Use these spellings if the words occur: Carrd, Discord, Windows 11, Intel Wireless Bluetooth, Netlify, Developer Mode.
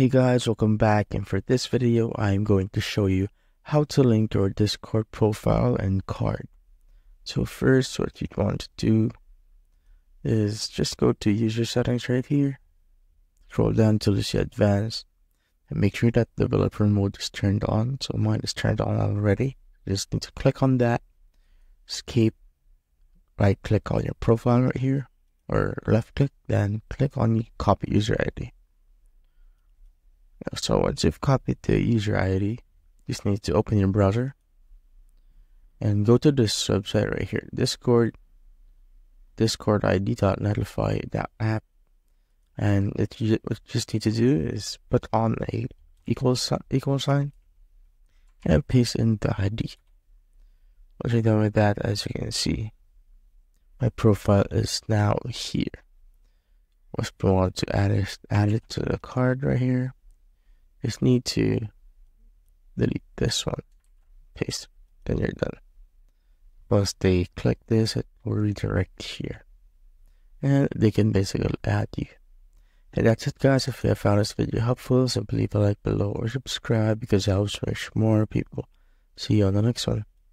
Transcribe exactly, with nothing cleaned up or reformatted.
Hey guys, welcome back, and for this video I am going to show you how to link your Discord profile and Carrd. So first, what you'd want to do is just go to user settings right here, scroll down to the advanced, and make sure that developer mode is turned on. So mine is turned on already. You just need to click on that, escape, right click on your profile right here, or left click, then click on copy user I D. So once you've copied the user I D, you just need to open your browser and go to this website right here, Discord, discord I D dot netlify dot app, and it, you just need to do is put on a equal equal sign and paste in the I D. Once you're done with that, as you can see, my profile is now here. What we want to add is add it to the Carrd right here. Just need to delete this one, paste, then you're done. Once they click this, it will redirect here, and they can basically add you. And that's it, guys. If you have found this video helpful, simply leave a like below or subscribe because it helps reach more people. See you on the next one.